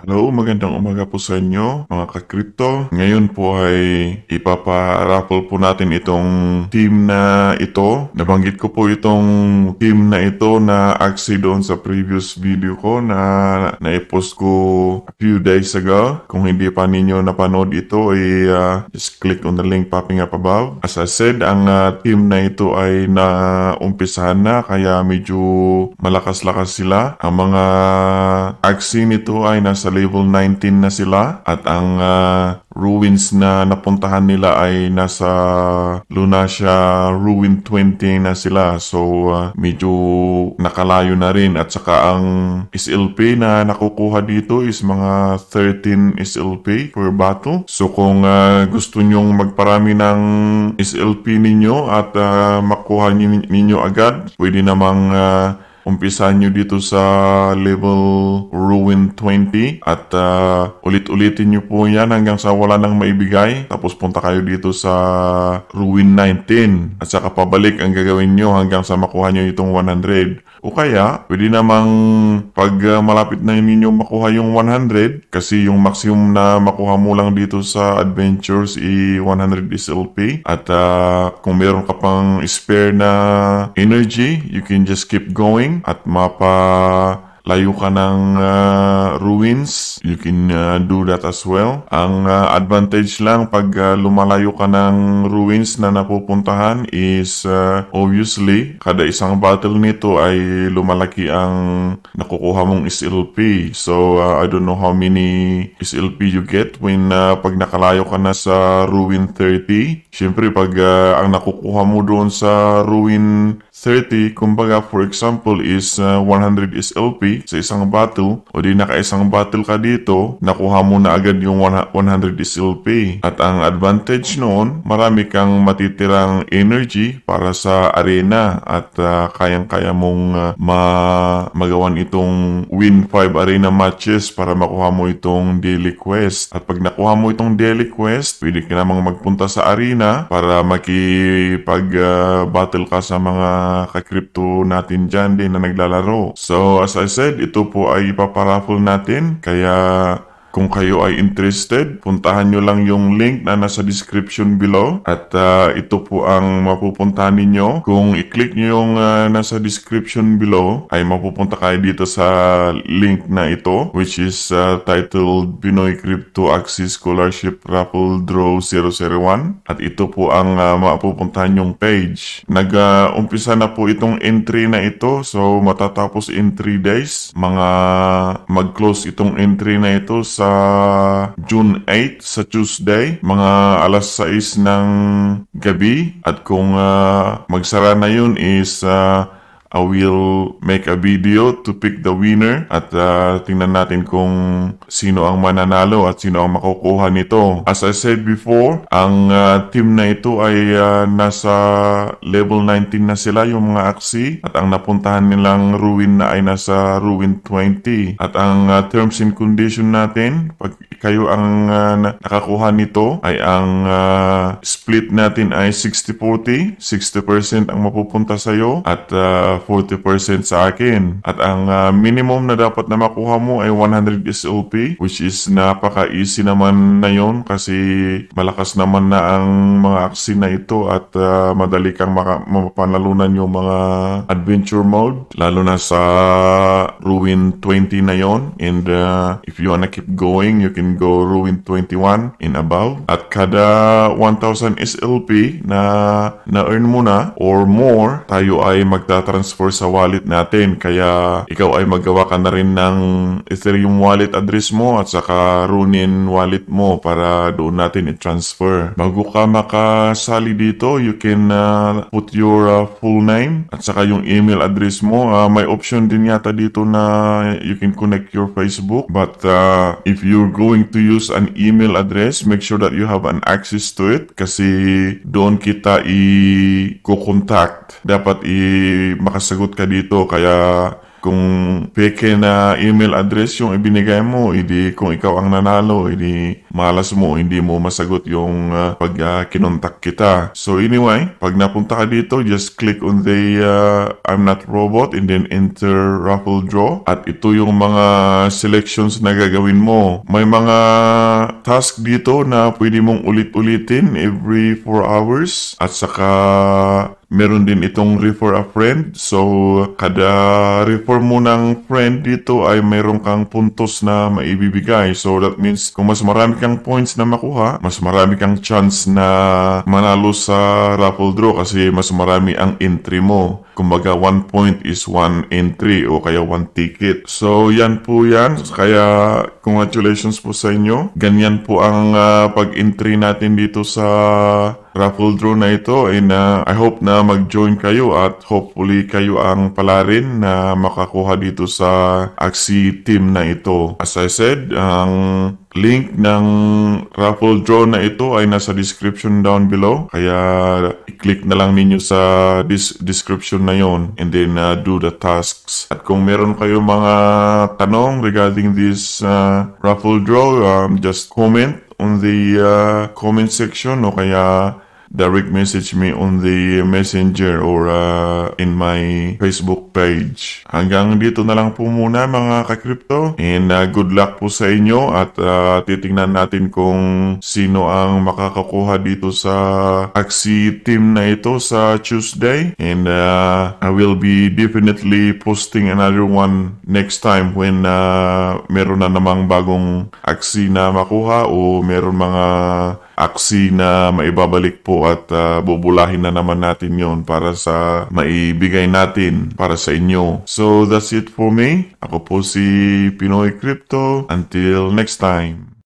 Hello, magandang umaga po sa inyo mga ka-crypto. Ngayon po ay ipapa-raffle po natin itong team na ito. Nabanggit ko po itong team na ito na Axie doon sa previous video ko na naipost ko a few days ago. Kung hindi pa ninyo napanood ito ay just click on the link popping up above. As I said, ang team na ito ay naumpisahan na kaya medyo malakas-lakas sila. Ang mga Axie nito ay nasa level 19 na sila at ang ruins na napuntahan nila ay nasa Lunasia ruin 20 na sila, so medyo nakalayo na rin. At saka ang SLP na nakukuha dito is mga 13 SLP per battle, so kung gusto nyong magparami ng SLP ninyo at makuha ninyo agad, pwede namang umpisahan nyo dito sa level Ruin 20 at ulit-ulitin nyo po yan hanggang sa wala nang maibigay. Tapos punta kayo dito sa Ruin 19 at saka pabalik ang gagawin nyo hanggang sa makuha nyo itong 100. O kaya, pwede namang pag malapit na ninyo makuha yung 100, kasi yung maximum na makuha mo lang dito sa Adventures ay 100 SLP. At kung meron ka pang spare na energy, you can just keep going. At mapalayo ka ng ruins, you can do that as well. Ang advantage lang pag lumalayo ka ng ruins na napupuntahan is obviously kada isang battle nito ay lumalaki ang nakukuha mong SLP. So I don't know how many SLP you get when pag nakalayo ka na sa ruin 30. Siyempre pag ang nakukuha mo doon sa ruin 30, kumbaga for example is 100 SLP sa isang battle, o di naka-isang battle ka dito, nakuha mo na agad yung 100 SLP. At ang advantage noon, marami kang matitirang energy para sa arena at kayang-kaya mong magawan itong win 5 arena matches para makuha mo itong daily quest. At pag nakuha mo itong daily quest, pwede ka namang magpunta sa arena para makipag-battle ka sa mga ka-crypto natin dyan din na naglalaro. So as I said, ito po ay ipaparaffle natin, kaya kung kayo ay interested, puntahan nyo lang yung link na nasa description below at ito po ang mapupuntahan ninyo. Kung i-click nyo yung nasa description below ay mapupunta kayo dito sa link na ito, which is titled Pinoy Crypto Axie Scholarship Raffle Draw 001, at ito po ang mapupuntahan yung page. Nag-umpisa na po itong entry na ito, so matatapos in 3 days. Mga mag-close itong entry na ito sa June 8 sa Tuesday, mga alas 6 ng gabi, at kung magsara na yun is I will make a video to pick the winner at tingnan natin kung sino ang mananalo at sino ang makukuha nito. As I said before, ang team na ito ay nasa level 19 na sila yung mga Axie, at ang napuntahan nilang ruin na ay nasa ruin 20. At ang terms and condition natin pag kayo ang nakakuha nito ay ang split natin ay 60-40. 60% ang mapupunta sa'yo at 40% sa akin. At ang minimum na dapat na makuha mo ay 100 SLP, which is napaka-easy naman na yun kasi malakas naman na ang mga Axie na ito at madali kang mapanalunan yung mga adventure mode, lalo na sa ruin 20 na yon. And if you wanna keep going, you can go ruin 21 and above. At kada 1,000 SLP na earn mo na or more, tayo ay magta-transfer sa wallet natin. Kaya ikaw ay maggawa ka na rin ng Ethereum wallet address mo at saka runin wallet mo para doon natin i-transfer. Bago ka makasali dito, you can put your full name at saka yung email address mo. May option din yata dito na you can connect your Facebook, but if you're going to use an email address, make sure that you have an access to it kasi doon kita i-contact. Dapat makasagot ka dito, kaya kung peke na email address yung ibinigay mo, kung ikaw ang nanalo, malas mo, hindi mo masagot yung pag kinontak kita. So anyway, pag napunta ka dito, just click on the I'm Not Robot and then enter Raffle Draw. At ito yung mga selections na gagawin mo. May mga task dito na pwede mong ulit-ulitin every 4 hours. At saka meron din itong refer a friend. So, kada refer mo ng friend dito ay meron kang puntos na maibibigay. So, that means kung mas marami kang points na makuha, mas marami kang chance na manalo sa raffle draw kasi mas marami ang entry mo. Kumbaga, 1 point is 1 entry o kaya 1 ticket. So, yan po yan. Kaya, congratulations po sa inyo. Ganyan po ang pag-entry natin dito sa raffle draw na ito, and I hope na mag-join kayo at hopefully kayo ang pala rin na makakuha dito sa Axie team na ito. As I said, ang link ng raffle draw na ito ay nasa description down below, kaya i-click na lang ninyo sa description na yon, and then do the tasks. At kung meron kayo mga tanong regarding this raffle draw, just comment on the comment section o kaya direct message me on the messenger or in my Facebook page. Hanggang dito na lang po muna mga ka-crypto, and good luck po sa inyo at titingnan natin kung sino ang makakakuha dito sa Axie team na ito sa Tuesday, and I will be definitely posting another one next time when meron na namang bagong Axie na makuha o meron mga Axie na maibabalik po at bubulahin na naman natin yon para sa maibigay natin para sa inyo. So that's it for me. Ako po si Pinoy Crypto. Until next time.